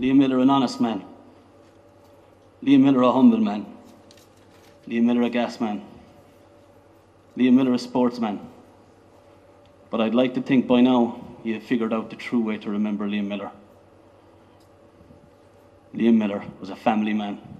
Liam Miller, an honest man. Liam Miller, a humble man. Liam Miller, a gas man. Liam Miller, a sportsman. But I'd like to think by now you have figured out the true way to remember Liam Miller. Liam Miller was a family man.